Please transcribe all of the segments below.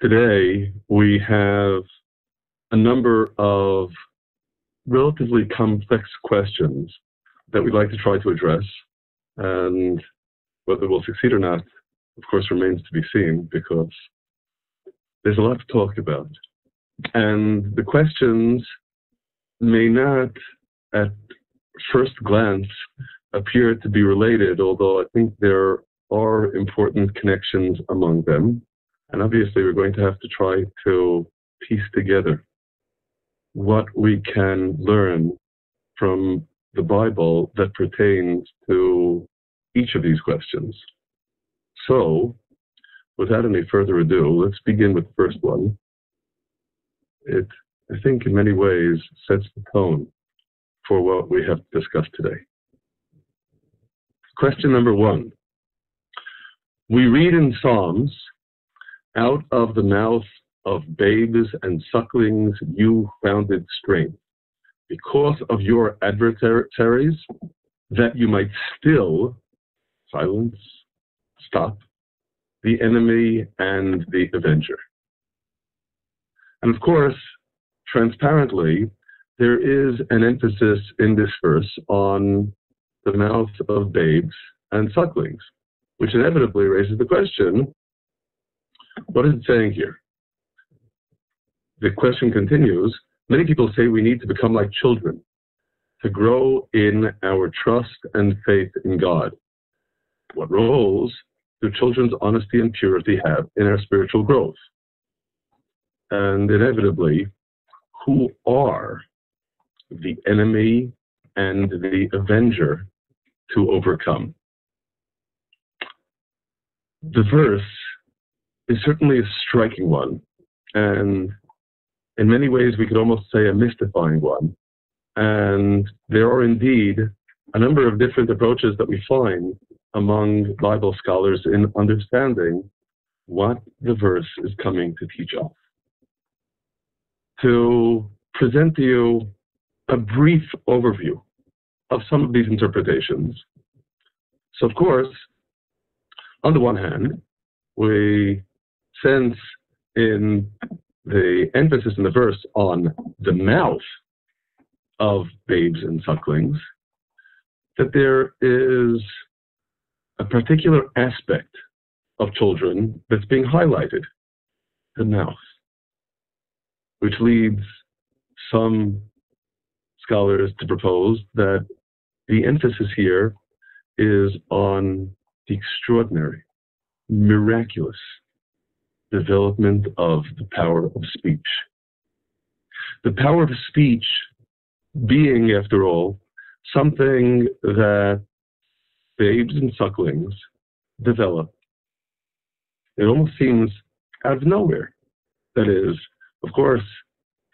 Today, we have a number of relatively complex questions that we'd like to try to address, and whether we'll succeed or not, of course, remains to be seen, because there's a lot to talk about. And the questions may not, at first glance, appear to be related, although I think there are important connections among them. And obviously, we're going to have to try to piece together what we can learn from the Bible that pertains to each of these questions. So, without any further ado, let's begin with the first one. It, I think, in many ways, sets the tone for what we have to discuss today. Question number one. We read in Psalms, "Out of the mouth of babes and sucklings you founded strength, because of your adversaries, that you might still silence, stop, the enemy and the avenger." And of course, transparently, there is an emphasis in this verse on the mouth of babes and sucklings, which inevitably raises the question, what is it saying here? The question continues. Many people say we need to become like children, to grow in our trust and faith in God. What roles do children's honesty and purity have in our spiritual growth? And inevitably, who are the enemy and the avenger to overcome? The verse is certainly a striking one, and in many ways we could almost say a mystifying one. And there are indeed a number of different approaches that we find among Bible scholars in understanding what the verse is coming to teach us. To present to you a brief overview of some of these interpretations. So, of course, on the one hand, we sense in the emphasis in the verse on the mouth of babes and sucklings that there is a particular aspect of children that's being highlighted, the mouth, which leads some scholars to propose that the emphasis here is on the extraordinary, miraculous development of the power of speech. The power of speech being, after all, something that babes and sucklings develop. It almost seems out of nowhere. That is, of course,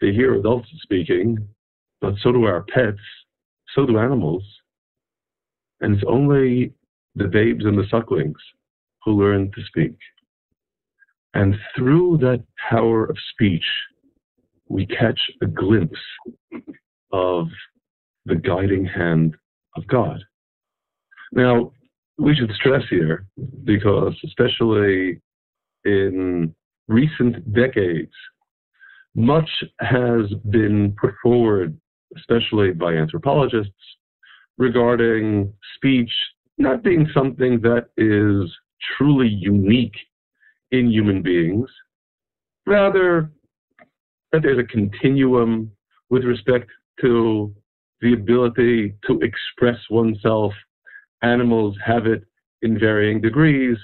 they hear adults speaking, but so do our pets, so do animals. And it's only the babes and the sucklings who learn to speak. And through that power of speech, we catch a glimpse of the guiding hand of God. Now, we should stress here, because especially in recent decades, much has been put forward, especially by anthropologists, regarding speech not being something that is truly unique in human beings, rather that there's a continuum with respect to the ability to express oneself. Animals have it in varying degrees,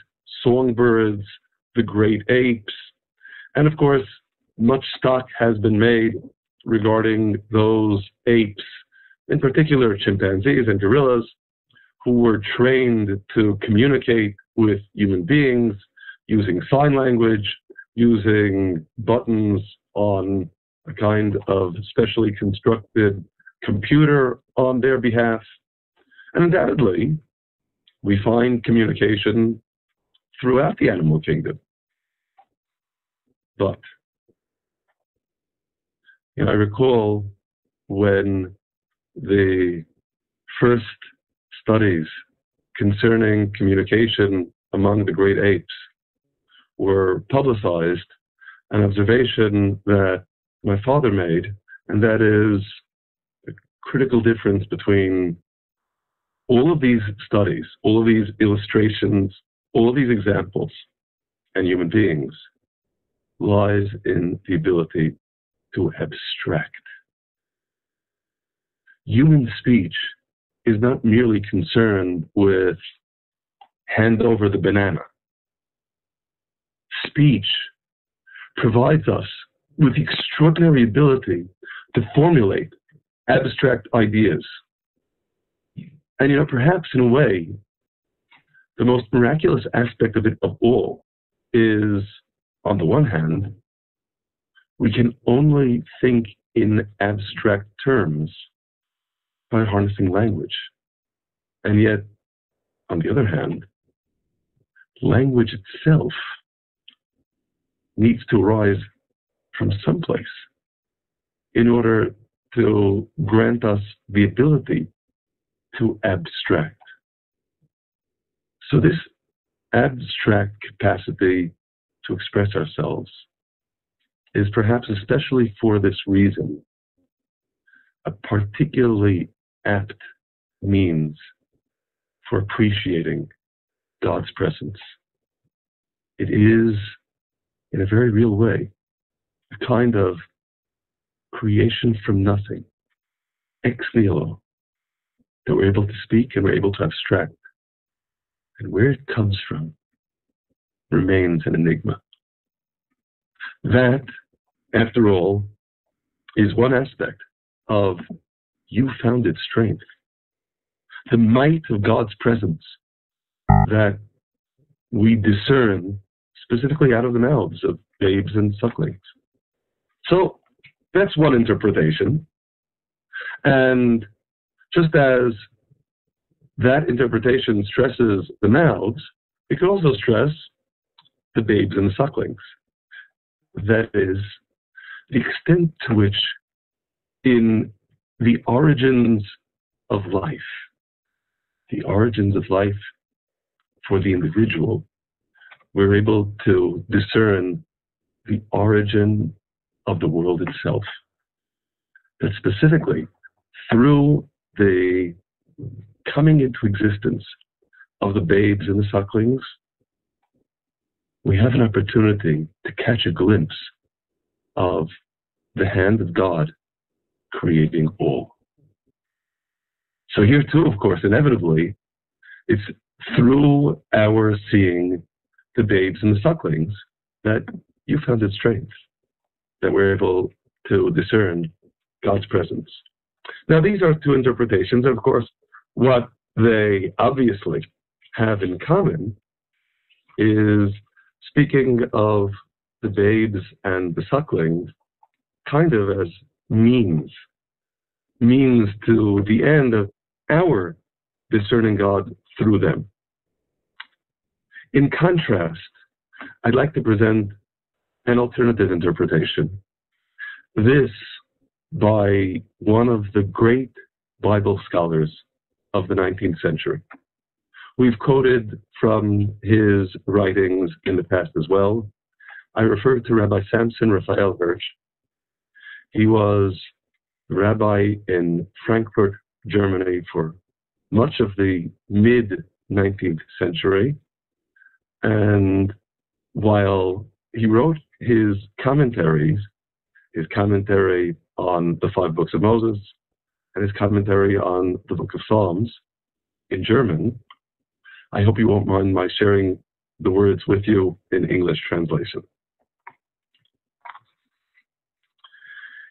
songbirds, the great apes, and of course, much stock has been made regarding those apes, in particular chimpanzees and gorillas, who were trained to communicate with human beings using sign language, using buttons on a kind of specially constructed computer on their behalf. And undoubtedly, we find communication throughout the animal kingdom. But you know, I recall when the first studies concerning communication among the great apes were publicized, an observation that my father made, and that is a critical difference between all of these studies, all of these illustrations, all of these examples, and human beings, lies in the ability to abstract. Human speech is not merely concerned with hand over the banana. Speech provides us with the extraordinary ability to formulate abstract ideas. And, perhaps in a way, the most miraculous aspect of it of all is, on the one hand, we can only think in abstract terms by harnessing language. And yet, on the other hand, language itself needs to arise from someplace in order to grant us the ability to abstract. So this abstract capacity to express ourselves is perhaps especially for this reason a particularly apt means for appreciating God's presence. It is, in a very real way, a kind of creation from nothing, ex nihilo, that we're able to speak and we're able to abstract. And where it comes from remains an enigma. That, after all, is one aspect of you-founded strength, the might of God's presence that we discern specifically out of the mouths of babes and sucklings. So that's one interpretation. And just as that interpretation stresses the mouths, it can also stress the babes and the sucklings. That is, the extent to which in the origins of life, for the individual, we're able to discern the origin of the world itself. That specifically, through the coming into existence of the babes and the sucklings, we have an opportunity to catch a glimpse of the hand of God creating all. So here too, of course, inevitably, it's through our seeing the babes and the sucklings that you found its strength, that we're able to discern God's presence. Now, these are two interpretations, and of course, what they obviously have in common is speaking of the babes and the sucklings kind of as means to the end of our discerning God through them. In contrast, I'd like to present an alternative interpretation. This by one of the great Bible scholars of the 19th century. We've quoted from his writings in the past as well. I refer to Rabbi Samson Raphael Hirsch. He was rabbi in Frankfurt, Germany for much of the mid-19th century. And while he wrote his commentary on the 5 books of Moses, and his commentary on the book of Psalms in German, I hope you won't mind my sharing the words with you in English translation.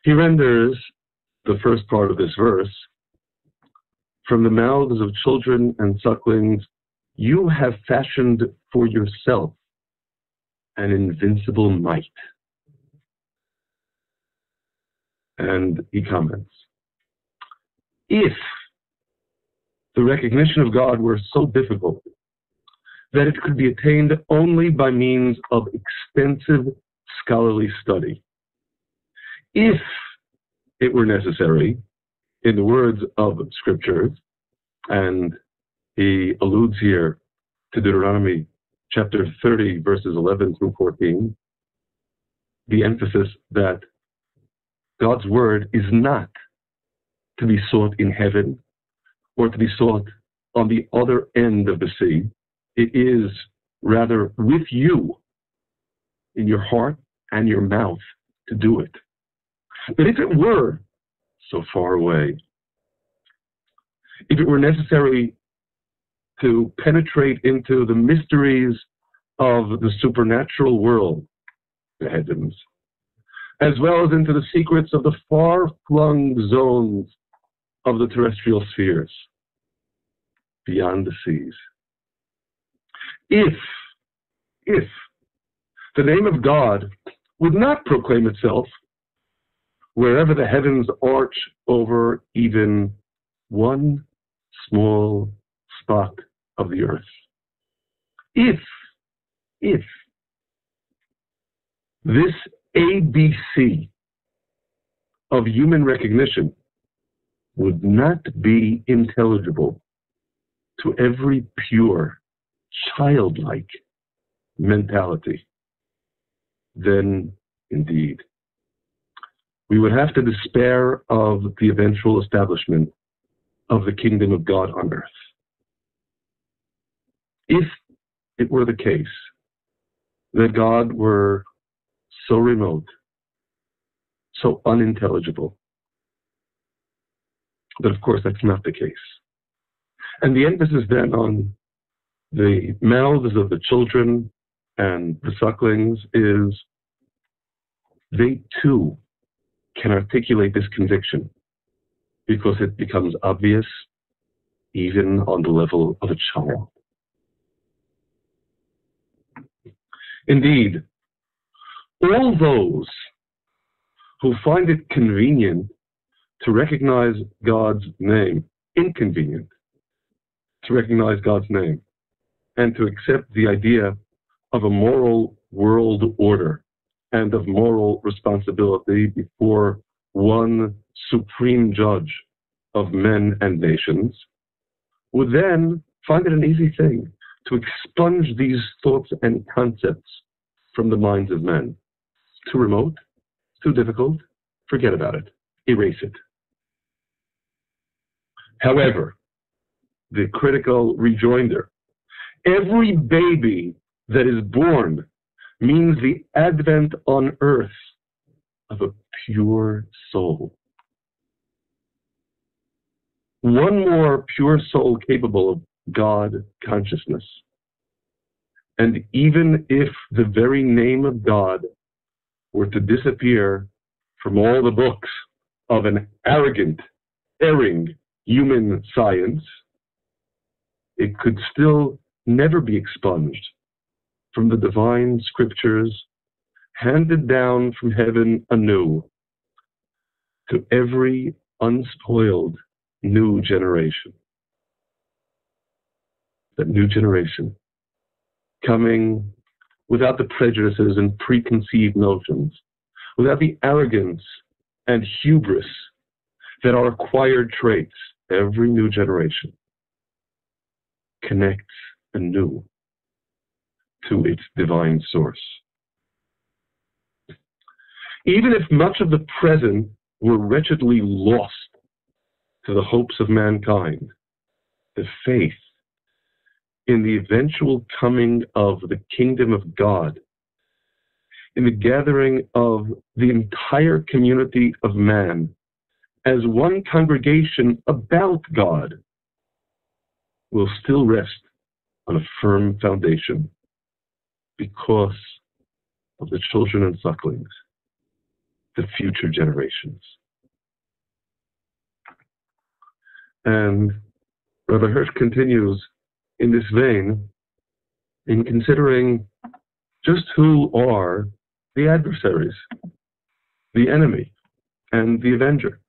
He renders the first part of this verse, "From the mouths of children and sucklings, you have fashioned for yourself an invincible might." And he comments, "If the recognition of God were so difficult that it could be attained only by means of extensive scholarly study, if it were necessary, in the words of Scripture," and he alludes here to Deuteronomy chapter 30, verses 11 through 14, the emphasis that God's word is not to be sought in heaven or to be sought on the other end of the sea. It is rather with you in your heart and your mouth to do it. But if it were so far away, if it were necessary to penetrate into the mysteries of the supernatural world, the heavens, as well as into the secrets of the far-flung zones of the terrestrial spheres, beyond the seas. If the name of God would not proclaim itself wherever the heavens arch over even one small spot of the earth. If this ABC of human recognition would not be intelligible to every pure, childlike mentality, then indeed, we would have to despair of the eventual establishment of the kingdom of God on earth. If it were the case that God were so remote, so unintelligible. But of course, that's not the case. And the emphasis then on the mouths of the children and the sucklings is they too can articulate this conviction because it becomes obvious even on the level of a child. Indeed, all those who find it convenient to recognize God's name, inconvenient to recognize God's name, and to accept the idea of a moral world order and of moral responsibility before one supreme judge of men and nations, would then find it an easy thing to expunge these thoughts and concepts from the minds of men. It's too remote, it's too difficult, forget about it, erase it. However, the critical rejoinder, every baby that is born means the advent on earth of a pure soul. One more pure soul capable of God consciousness. And even if the very name of God were to disappear from all the books of an arrogant, erring human science, it could still never be expunged from the divine scriptures handed down from heaven anew to every unspoiled new generation. That new generation coming without the prejudices and preconceived notions, without the arrogance and hubris that are acquired traits, every new generation connects anew to its divine source. Even if much of the present were wretchedly lost to the hopes of mankind, the faith in the eventual coming of the kingdom of God, in the gathering of the entire community of man as one congregation about God, will still rest on a firm foundation because of the children and sucklings, the future generations. And Rabbi Hirsch continues in this vein in considering just who are the adversaries, the enemy, and the avenger.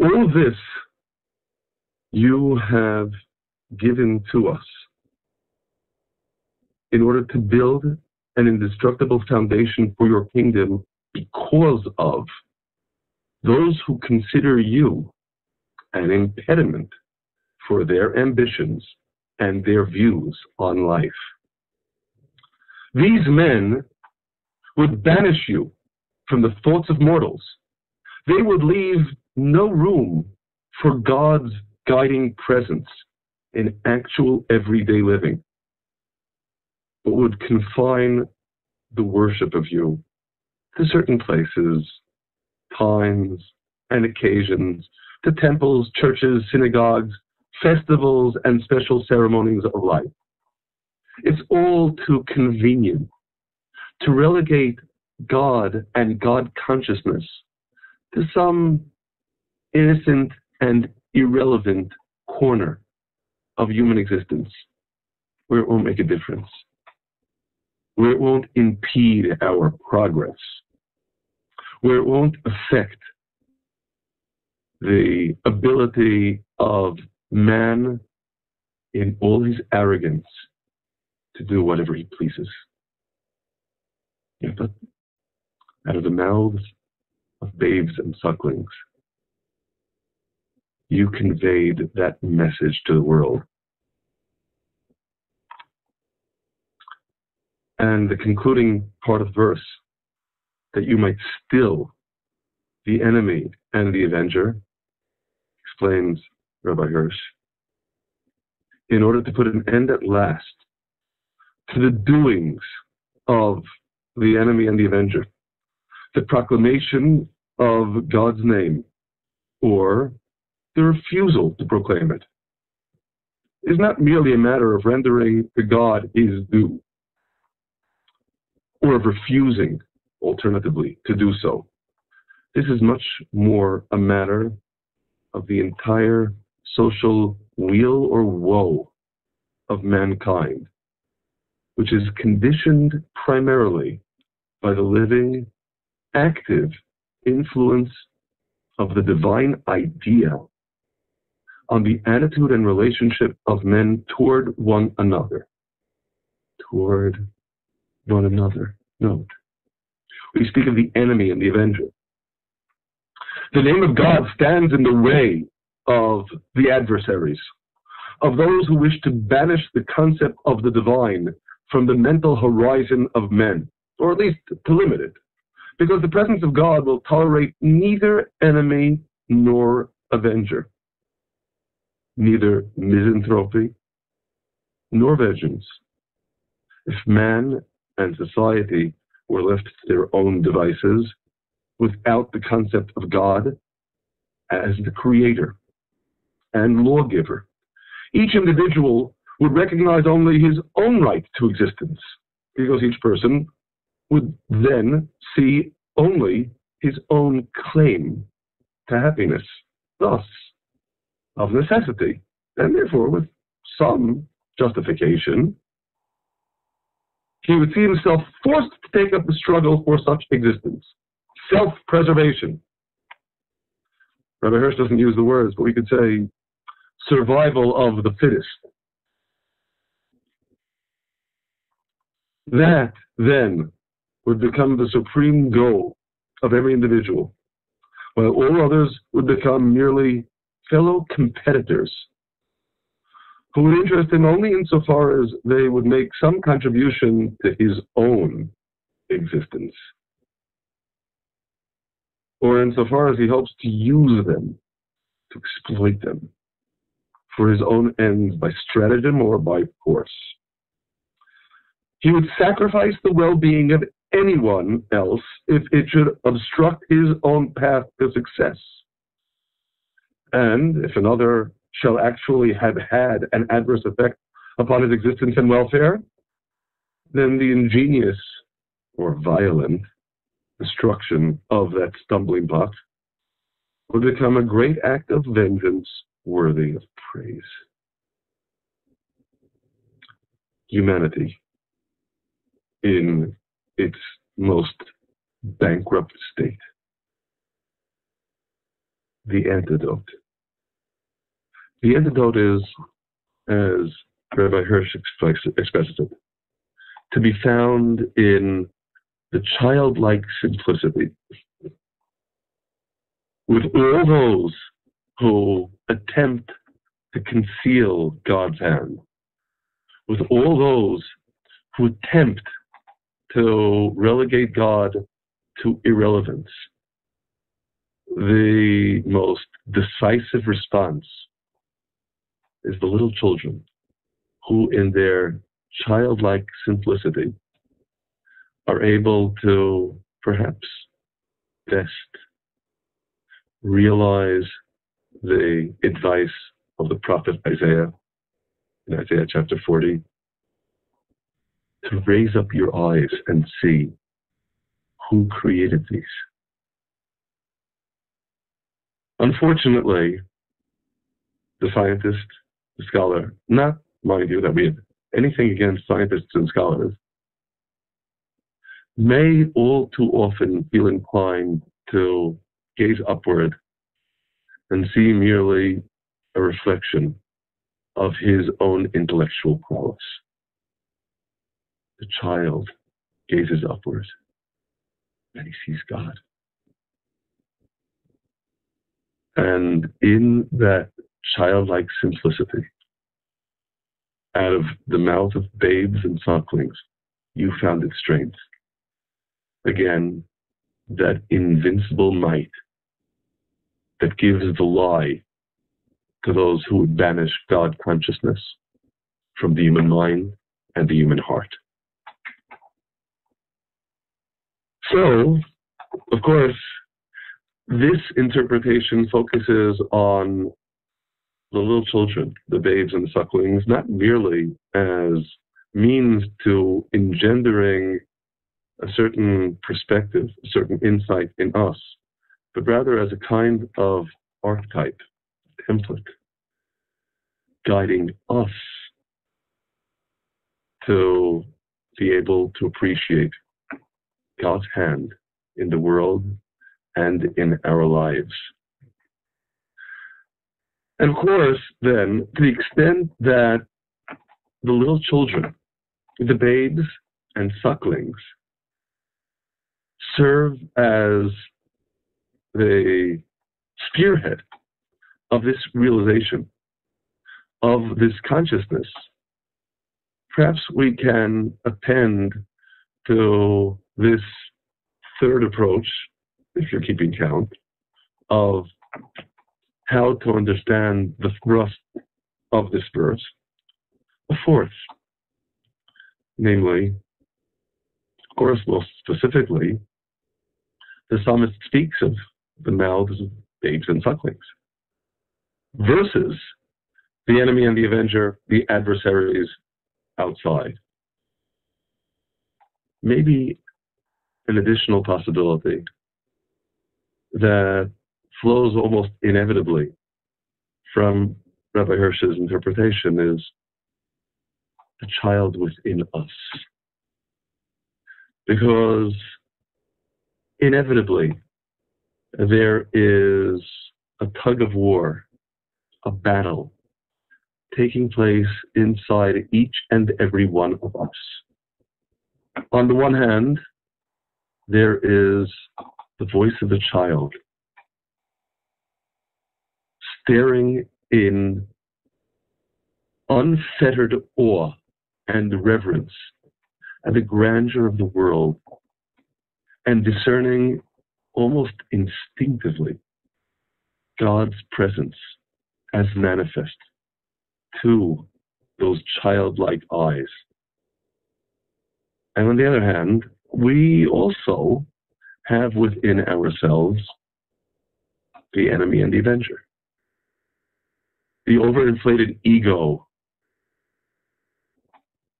All of this you have given to us in order to build an indestructible foundation for your kingdom because of those who consider you an impediment for their ambitions and their views on life. These men would banish you from the thoughts of mortals. They would leave no room for God's guiding presence in actual everyday living, but would confine the worship of you to certain places, times, and occasions, to temples, churches, synagogues, festivals, and special ceremonies of life. It's all too convenient to relegate God and God consciousness to some innocent and irrelevant corner of human existence where it won't make a difference, where it won't impede our progress, where it won't affect the ability of man in all his arrogance to do whatever he pleases. Yeah, but out of the mouths of babes and sucklings, you conveyed that message to the world. And the concluding part of the verse, that you might still the enemy and the avenger, explains Rabbi Hirsch, in order to put an end at last to the doings of the enemy and the avenger, the proclamation of God's name, or the refusal to proclaim it, is not merely a matter of rendering to God his due, or of refusing, alternatively, to do so. This is much more a matter of the entire social weal or woe of mankind, which is conditioned primarily by the living, active influence of the divine idea on the attitude and relationship of men toward one another. Toward one another. Note, we speak of the enemy and the avenger. The name of God stands in the way of the adversaries, of those who wish to banish the concept of the divine from the mental horizon of men, or at least to limit it, because the presence of God will tolerate neither enemy nor avenger, neither misanthropy nor vengeance, if man and society were left to their own devices without the concept of God as the creator and lawgiver. Each individual would recognize only his own right to existence, because each person would then see only his own claim to happiness, thus, of necessity, and therefore with some justification, he would see himself forced to take up the struggle for such existence. Self-preservation. Rabbi Hirsch doesn't use the words, but we could say survival of the fittest. That, then, would become the supreme goal of every individual, while all others would become merely fellow competitors who would interest him only insofar as they would make some contribution to his own existence, or insofar as he hopes to use them, to exploit them for his own ends by stratagem or by force. He would sacrifice the well-being of anyone else if it should obstruct his own path to success. And if another shall actually have had an adverse effect upon his existence and welfare, then the ingenious or violent destruction of that stumbling block would become a great act of vengeance worthy of praise. Humanity, in its most bankrupt state, the antidote. The antidote is, as Rabbi Hirsch expresses it, to be found in the childlike simplicity with all those who attempt to conceal God's hand, with all those who attempt to relegate God to irrelevance. The most decisive response is the little children who, in their childlike simplicity, are able to perhaps best realize the advice of the prophet Isaiah in Isaiah chapter 40, to raise up your eyes and see who created these. Unfortunately, the scientist, the scholar, not, mind you, that we have anything against scientists and scholars, may all too often feel inclined to gaze upward and see merely a reflection of his own intellectual prowess. The child gazes upward and he sees God. And in that childlike simplicity, out of the mouth of babes and sucklings, you found its strength. Again, that invincible might that gives the lie to those who would banish God consciousness from the human mind and the human heart. So, of course, this interpretation focuses on the little children, the babes and the sucklings, not merely as means to engendering a certain perspective, a certain insight in us, but rather as a kind of archetype, template, guiding us to be able to appreciate God's hand in the world and in our lives. And of course, then, to the extent that the little children, the babes and sucklings, serve as the spearhead of this realization, of this consciousness, perhaps we can append to this third approach, if you're keeping count, of how to understand the thrust of this verse, a fourth, namely, of course, most specifically, the psalmist speaks of the mouths of babes and sucklings, versus the enemy and the avenger, the adversaries outside. Maybe an additional possibility that flows almost inevitably from Rabbi Hirsch's interpretation is the child within us. Because inevitably, there is a tug of war, a battle taking place inside each and every one of us. On the one hand, there is the voice of the child staring in unfettered awe and reverence at the grandeur of the world and discerning almost instinctively God's presence as manifest to those childlike eyes. And on the other hand, we also have within ourselves the enemy and the avenger, the overinflated ego.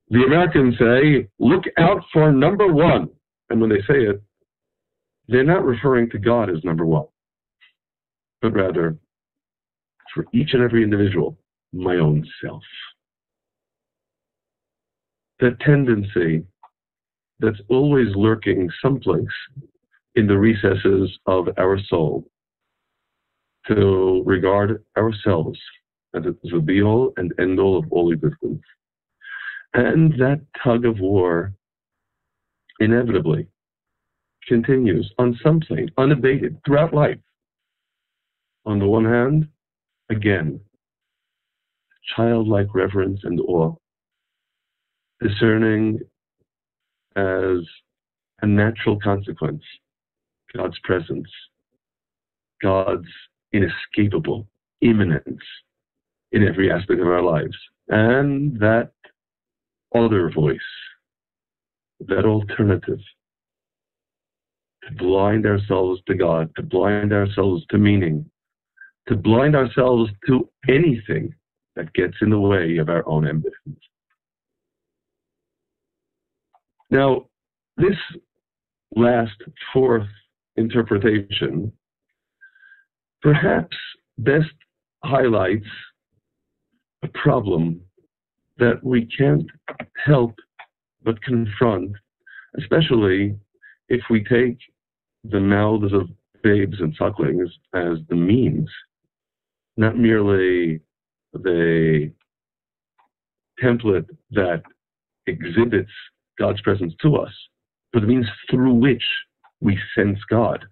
The Americans say, look out for number one. And when they say it, they're not referring to God as number one, but rather for each and every individual, my own self. The tendency that's always lurking someplace in the recesses of our soul to regard ourselves as the be-all and end-all of all existence. And that tug of war inevitably continues on some plane, unabated, throughout life. On the one hand, again, childlike reverence and awe discerning as a natural consequence, God's presence, God's inescapable imminence in every aspect of our lives. And that other voice, that alternative, to blind ourselves to God, to blind ourselves to meaning, to blind ourselves to anything that gets in the way of our own ambitions. Now, this last fourth interpretation perhaps best highlights a problem that we can't help but confront, especially if we take the mouths of babes and sucklings as the means, not merely the template that exhibits God's presence to us, but the means through which we sense God.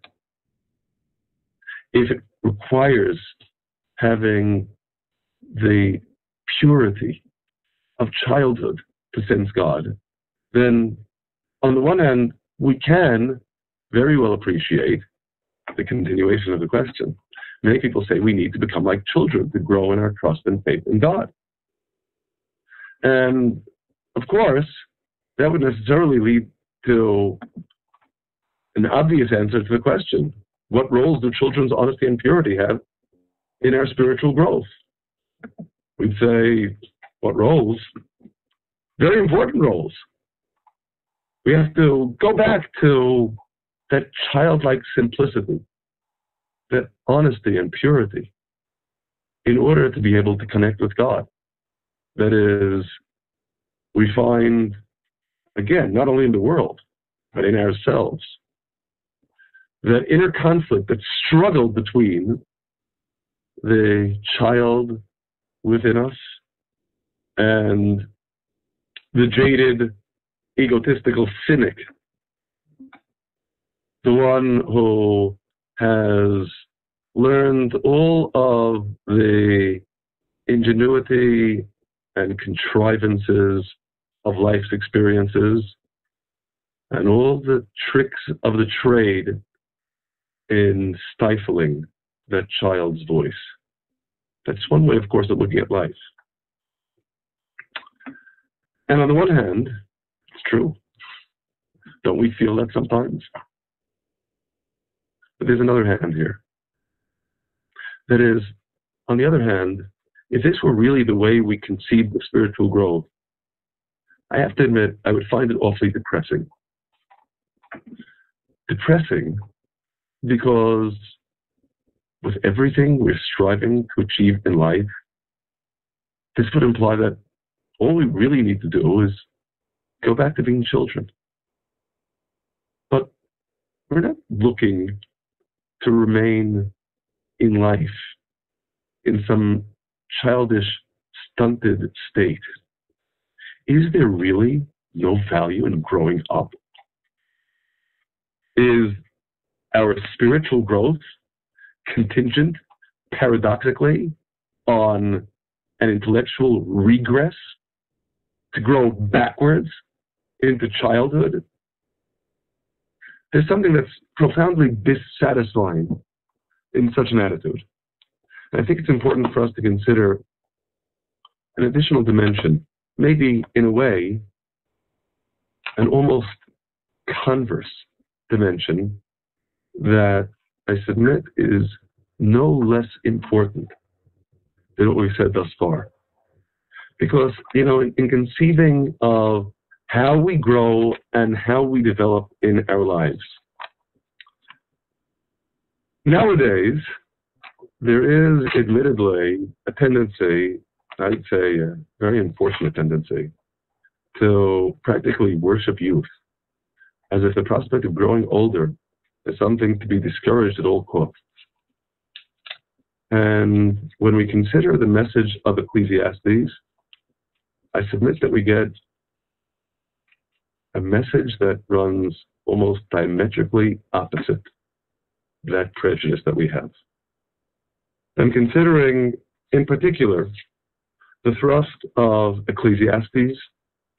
If it requires having the purity of childhood to sense God, then on the one hand, we can very well appreciate the continuation of the question. Many people say we need to become like children to grow in our trust and faith in God. And of course, that would necessarily lead to an obvious answer to the question, what roles do children's honesty and purity have in our spiritual growth? We'd say, what roles? Very important roles. We have to go back to that childlike simplicity, that honesty and purity, in order to be able to connect with God. That is, we find, again, not only in the world, but in ourselves, that inner conflict, that struggle between the child within us and the jaded, egotistical cynic, the one who has learned all of the ingenuity and contrivances of life's experiences and all the tricks of the trade in stifling that child's voice. That's one way, of course, of looking at life. And on the one hand, it's true. Don't we feel that sometimes? But there's another hand here. That is, on the other hand, if this were really the way we conceived of spiritual growth, I have to admit, I would find it awfully depressing. Depressing because with everything we're striving to achieve in life, this would imply that all we really need to do is go back to being children. But we're not looking to remain in life in some childish, stunted state. Is there really no value in growing up? Is our spiritual growth contingent, paradoxically, on an intellectual regress to grow backwards into childhood? There's something that's profoundly dissatisfying in such an attitude. And I think it's important for us to consider an additional dimension, maybe in a way, an almost converse dimension that I submit is no less important than what we've said thus far. Because, in conceiving of how we grow and how we develop in our lives, nowadays, there is admittedly a tendency, I'd say a very unfortunate tendency, to practically worship youth, as if the prospect of growing older is something to be discouraged at all costs. And when we consider the message of Ecclesiastes, I submit that we get a message that runs almost diametrically opposite that prejudice that we have. I'm considering, in particular, the thrust of Ecclesiastes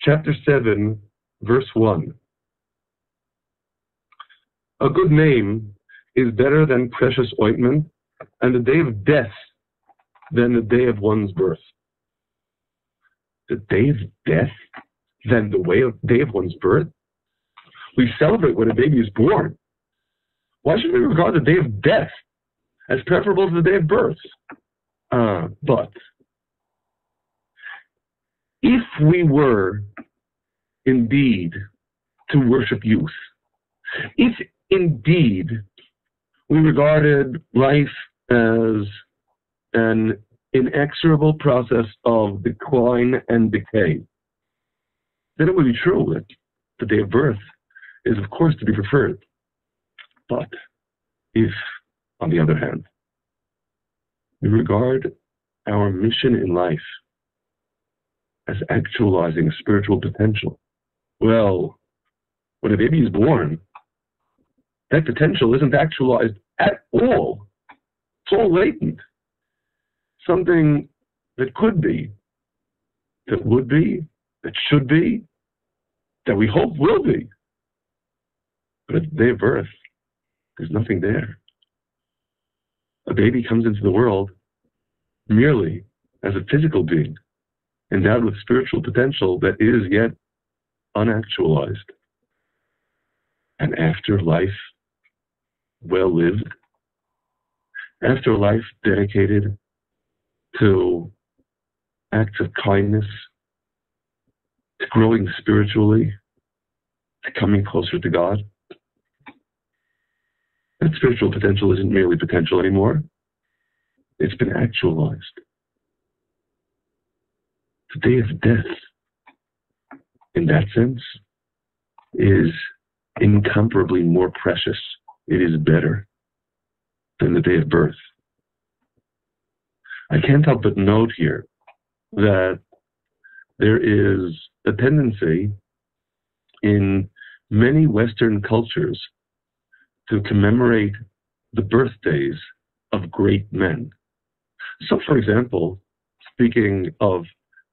chapter 7, verse 1. A good name is better than precious ointment, and the day of death than the day of one's birth. The day of death than the day of one's birth? We celebrate when a baby is born. Why should we regard the day of death as preferable to the day of birth? But if we were indeed to worship youth, if indeed we regarded life as an inexorable process of decline and decay, then it would be true that the day of birth is, of course, to be preferred. But if, on the other hand, we regard our mission in life as actualizing spiritual potential, well, when a baby is born, that potential isn't actualized at all. It's all latent. Something that could be, that would be, that should be, that we hope will be. But at the day of birth, there's nothing there. A baby comes into the world merely as a physical being, endowed with spiritual potential that is yet unactualized. And after life well lived, after life dedicated to acts of kindness, to growing spiritually, to coming closer to God, that spiritual potential isn't merely potential anymore. It's been actualized. The day of death, in that sense, is incomparably more precious. It is better than the day of birth. I can't help but note here that there is a tendency in many Western cultures to commemorate the birthdays of great men. So, for example, speaking of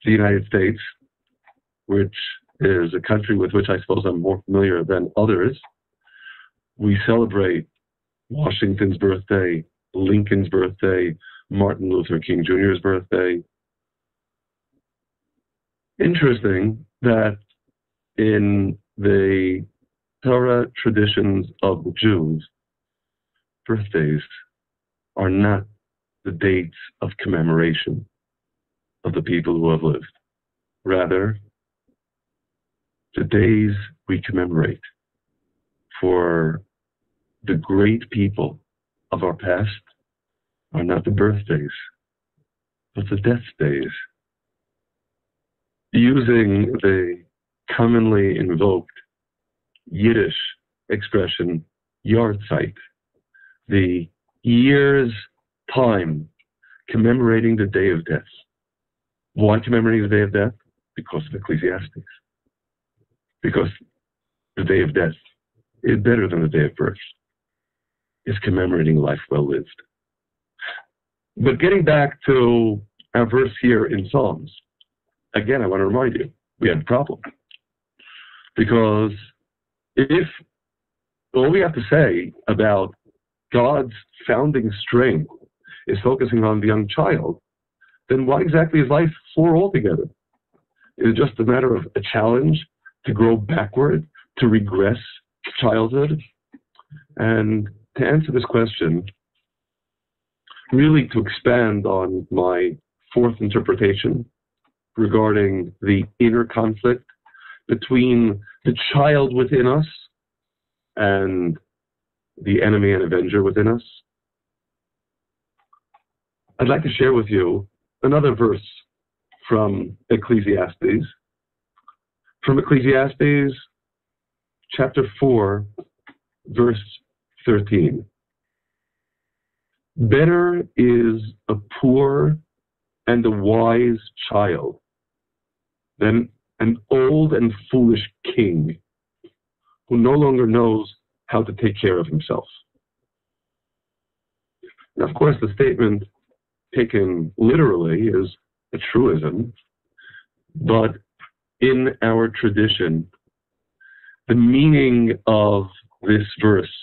the United States, which is a country with which I suppose I'm more familiar than others, we celebrate Washington's birthday, Lincoln's birthday, Martin Luther King Jr.'s birthday. Interesting that in the Torah traditions of the Jews, birthdays are not the dates of commemoration of the people who have lived. Rather, the days we commemorate for the great people of our past are not the birthdays, but the death days. Using the commonly invoked Yiddish expression, yahrzeit, the year's time, commemorating the day of death. Why commemorating the day of death? Because of Ecclesiastes. Because the day of death is better than the day of birth. It's commemorating life well lived. But getting back to our verse here in Psalms, again, I want to remind you, we have a problem. Because if all we have to say about God's founding strength is focusing on the young child, then what exactly is life for altogether? Is it just a matter of a challenge to grow backward, to regress to childhood? And to answer this question, really to expand on my fourth interpretation regarding the inner conflict between the child within us and the enemy and avenger within us, I'd like to share with you another verse from Ecclesiastes. From Ecclesiastes chapter 4, verse 13. Better is a poor and a wise child than an old and foolish king who no longer knows how to take care of himself. Now, of course, the statement taken literally is a truism, but in our tradition, the meaning of this verse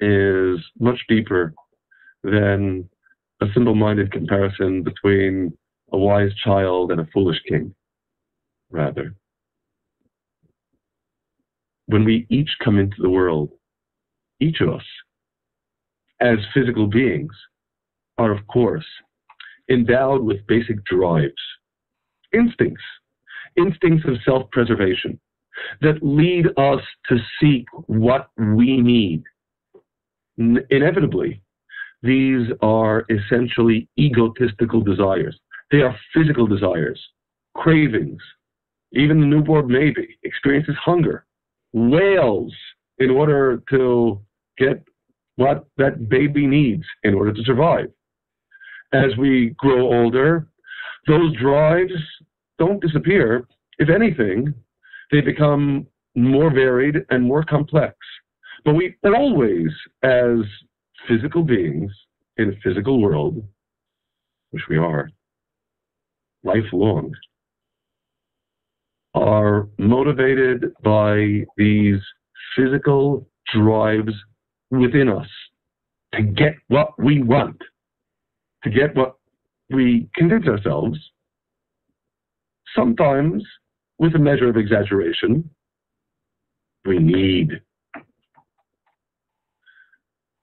is much deeper than a simple-minded comparison between a wise child and a foolish king, rather. When we each come into the world, each of us, as physical beings, are, of course, endowed with basic drives, instincts of self-preservation that lead us to seek what we need. Inevitably, these are essentially egotistical desires. They are physical desires, cravings. Even the newborn baby experiences hunger, wails in order to get what that baby needs in order to survive. As we grow older, those drives don't disappear. If anything, they become more varied and more complex. But we always, as physical beings in a physical world, which we are, lifelong, are motivated by these physical drives within us to get what we want, to get what we convince ourselves, sometimes with a measure of exaggeration, we need.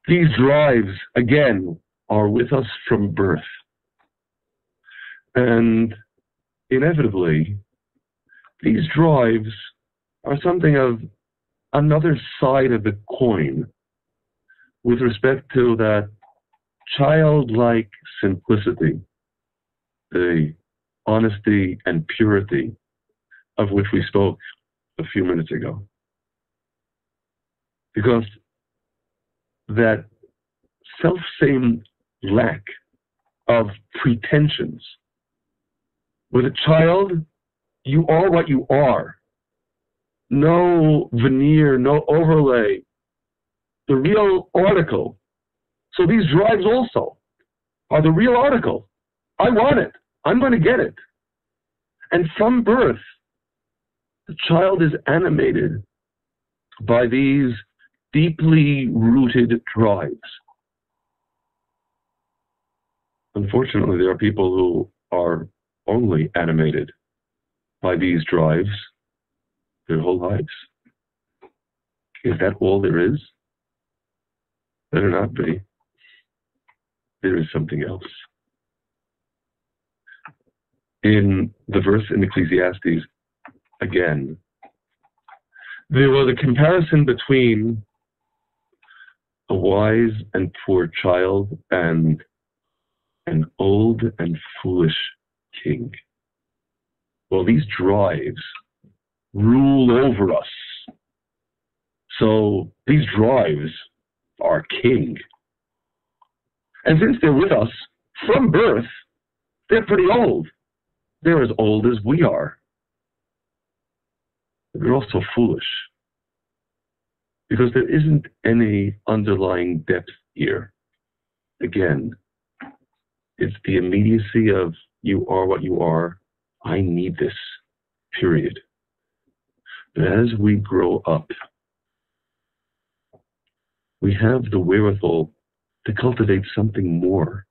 These drives, again, are with us from birth. And inevitably, these drives are something of another side of the coin with respect to that childlike simplicity, the honesty and purity of which we spoke a few minutes ago. Because that self-same lack of pretensions. With a child, you are what you are. No veneer, no overlay. The real article. So these drives also are the real article. I want it. I'm going to get it. And from birth, the child is animated by these deeply rooted drives. Unfortunately, there are people who are only animated by these drives their whole lives. Is that all there is? Better not be. There is something else. In the verse in Ecclesiastes, again, there was a comparison between a wise and poor child and an old and foolish king. Well, these drives rule over us. So these drives are king. And since they're with us from birth, they're pretty old. They're as old as we are. They're also foolish because there isn't any underlying depth here. Again, it's the immediacy of you are what you are. I need this, period. But as we grow up, we have the wherewithal to cultivate something more.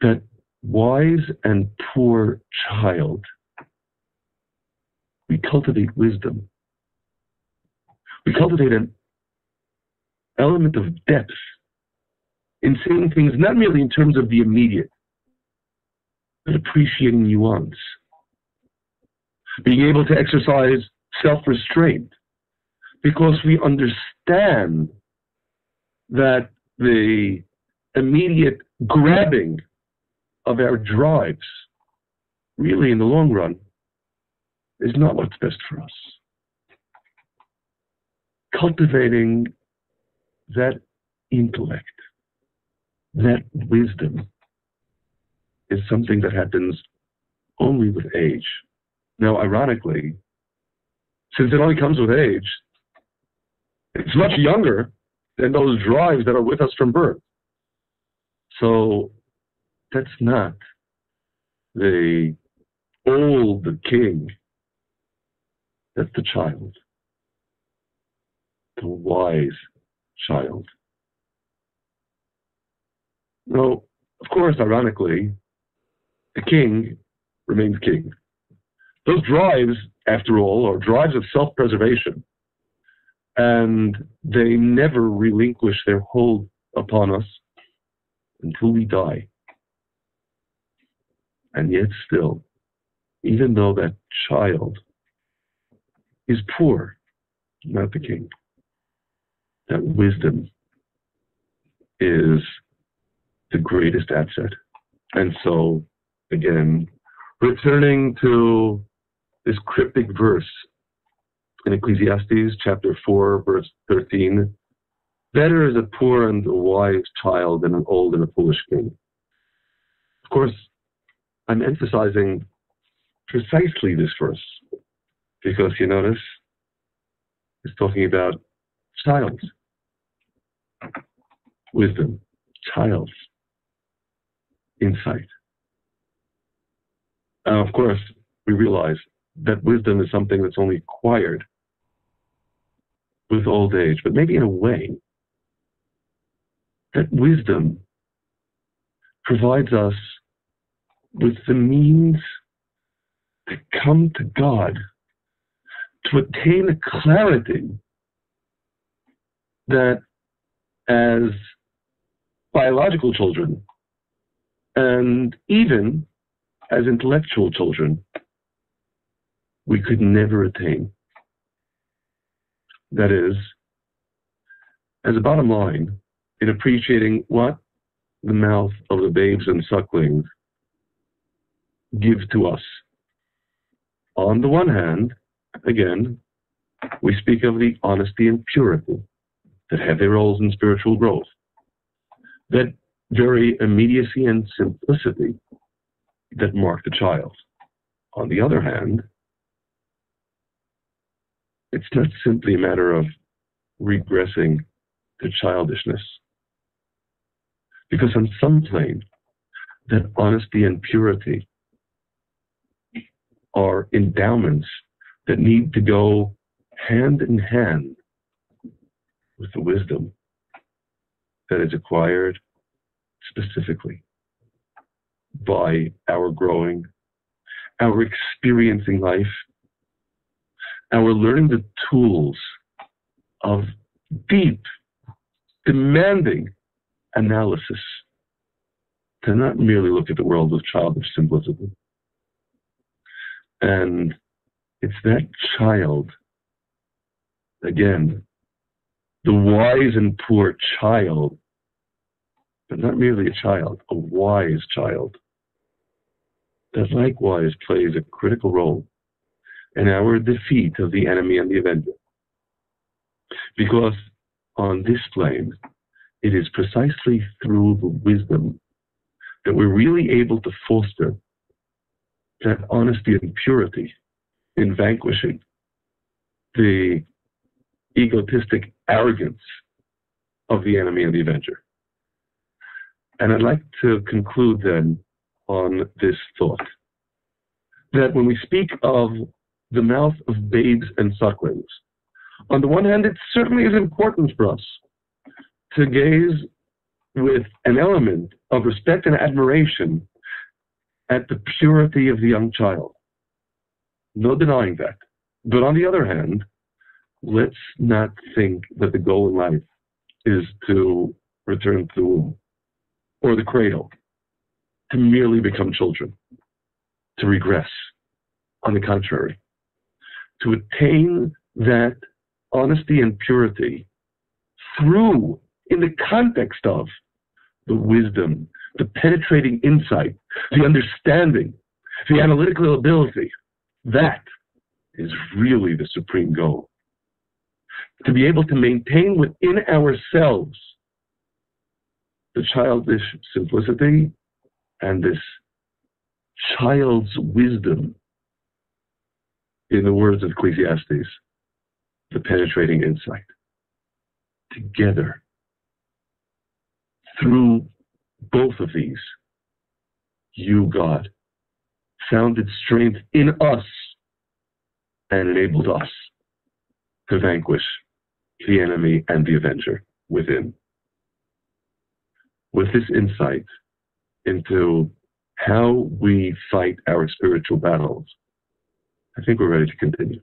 That wise and poor child, we cultivate wisdom. We cultivate an element of depth in seeing things not merely in terms of the immediate, but appreciating nuance. Being able to exercise self-restraint because we understand that the immediate grabbing of our drives, really in the long run, is not what's best for us. Cultivating that intellect, that wisdom, is something that happens only with age. Now, ironically, since it only comes with age, it's much younger than those drives that are with us from birth. So that's not the all the king as the child, the wise child. Now, of course, ironically, the king remains king. Those drives, after all, are drives of self-preservation, and they never relinquish their hold upon us until we die. And yet still, even though that child is poor, not the king, that wisdom is the greatest asset. And so, again, returning to this cryptic verse in Ecclesiastes chapter 4, verse 13, better is a poor and a wise child than an old and a foolish king. Of course, I'm emphasizing precisely this verse because you notice it's talking about child, wisdom, child, insight. And of course, we realize that wisdom is something that's only acquired with old age, but maybe in a way that wisdom provides us with the means to come to God, to attain a clarity that as biological children and even as intellectual children, we could never attain. That is, as a bottom line, in appreciating what the mouth of the babes and sucklings gives to us. On the one hand, again, we speak of the honesty and purity that have their roles in spiritual growth, that very immediacy and simplicity that mark the child. On the other hand, it's not simply a matter of regressing to childishness, because on some plane, that honesty and purity are endowments that need to go hand in hand with the wisdom that is acquired specifically by our growing, our experiencing life, our learning the tools of deep, demanding analysis, to not merely look at the world with childish simplicity. And it's that child, again, the wise and poor child, but not merely a child, a wise child, that likewise plays a critical role in our defeat of the enemy and the avenger. Because on this plane, it is precisely through the wisdom that we're really able to foster that honesty and purity in vanquishing the egotistic arrogance of the enemy and the avenger. And I'd like to conclude then on this thought, that when we speak of the mouth of babes and sucklings, on the one hand, it certainly is important for us to gaze with an element of respect and admiration at the purity of the young child. No denying that. But on the other hand, let's not think that the goal in life is to return to the womb or the cradle, to merely become children, to regress. On the contrary, to attain that honesty and purity through, in the context of, the wisdom, the penetrating insight, the understanding, the analytical ability, that is really the supreme goal. To be able to maintain within ourselves the childish simplicity and this child's wisdom, in the words of Ecclesiastes, the penetrating insight, together. Through both of these, you, God, founded strength in us and enabled us to vanquish the enemy and the avenger within. With this insight into how we fight our spiritual battles, I think we're ready to continue.